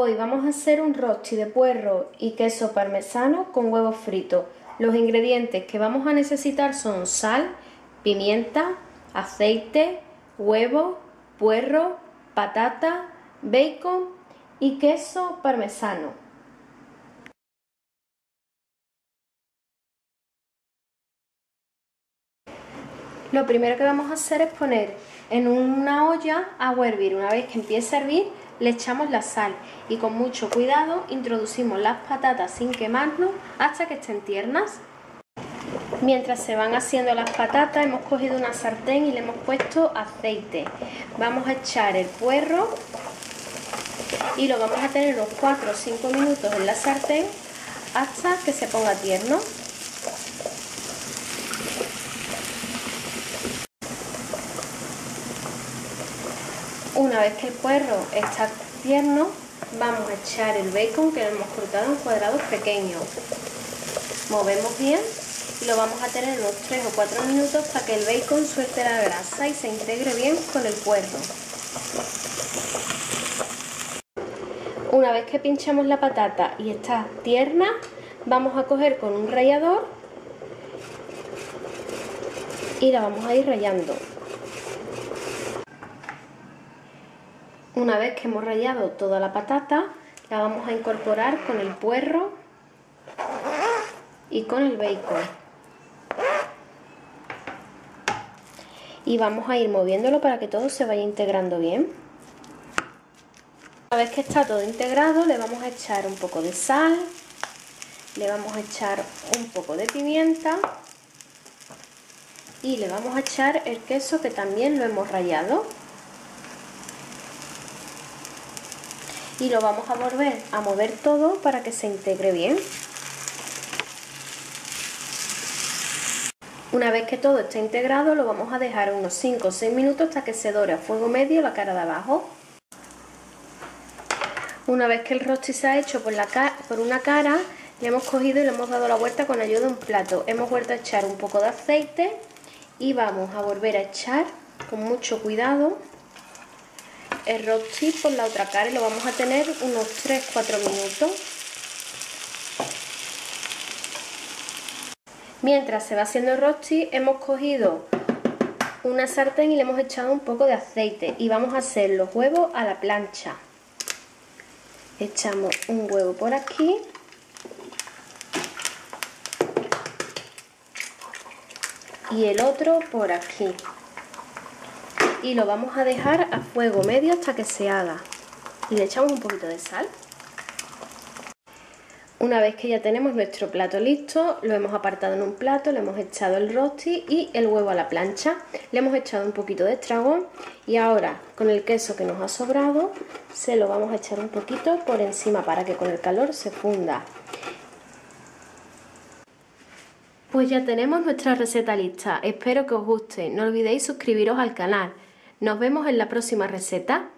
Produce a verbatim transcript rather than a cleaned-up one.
hoy vamos a hacer un rösti de puerro y queso parmesano con huevo frito. Los ingredientes que vamos a necesitar son sal, pimienta, aceite, huevo, puerro, patata, bacon y queso parmesano. Lo primero que vamos a hacer es poner en una olla agua a hervir. Una vez que empiece a hervir, le echamos la sal y con mucho cuidado introducimos las patatas sin quemarnos hasta que estén tiernas. Mientras se van haciendo las patatas, hemos cogido una sartén y le hemos puesto aceite. Vamos a echar el puerro y lo vamos a tener unos cuatro o cinco minutos en la sartén hasta que se ponga tierno. Una vez que el puerro está tierno, vamos a echar el bacon que lo hemos cortado en cuadrados pequeños. Movemos bien y lo vamos a tener unos tres o cuatro minutos para que el bacon suelte la grasa y se integre bien con el puerro. Una vez que pinchamos la patata y está tierna, vamos a coger con un rallador y la vamos a ir rallando. Una vez que hemos rallado toda la patata, la vamos a incorporar con el puerro y con el bacon. Y vamos a ir moviéndolo para que todo se vaya integrando bien. Una vez que está todo integrado, le vamos a echar un poco de sal, le vamos a echar un poco de pimienta y le vamos a echar el queso que también lo hemos rallado. Y lo vamos a volver a mover todo para que se integre bien. Una vez que todo está integrado, lo vamos a dejar unos cinco o seis minutos hasta que se dore a fuego medio la cara de abajo. Una vez que el rösti se ha hecho por, la ca por una cara, le hemos cogido y le hemos dado la vuelta con ayuda de un plato. Hemos vuelto a echar un poco de aceite y vamos a volver a echar con mucho cuidado el rösti por la otra cara y lo vamos a tener unos tres a cuatro minutos. Mientras se va haciendo el rösti, hemos cogido una sartén y le hemos echado un poco de aceite y vamos a hacer los huevos a la plancha. Echamos un huevo por aquí y el otro por aquí. Y lo vamos a dejar a fuego medio hasta que se haga y le echamos un poquito de sal. Una vez que ya tenemos nuestro plato listo, lo hemos apartado en un plato, le hemos echado el rösti y el huevo a la plancha, le hemos echado un poquito de estragón y ahora con el queso que nos ha sobrado se lo vamos a echar un poquito por encima para que con el calor se funda. Pues ya tenemos nuestra receta lista, espero que os guste, no olvidéis suscribiros al canal. Nos vemos en la próxima receta.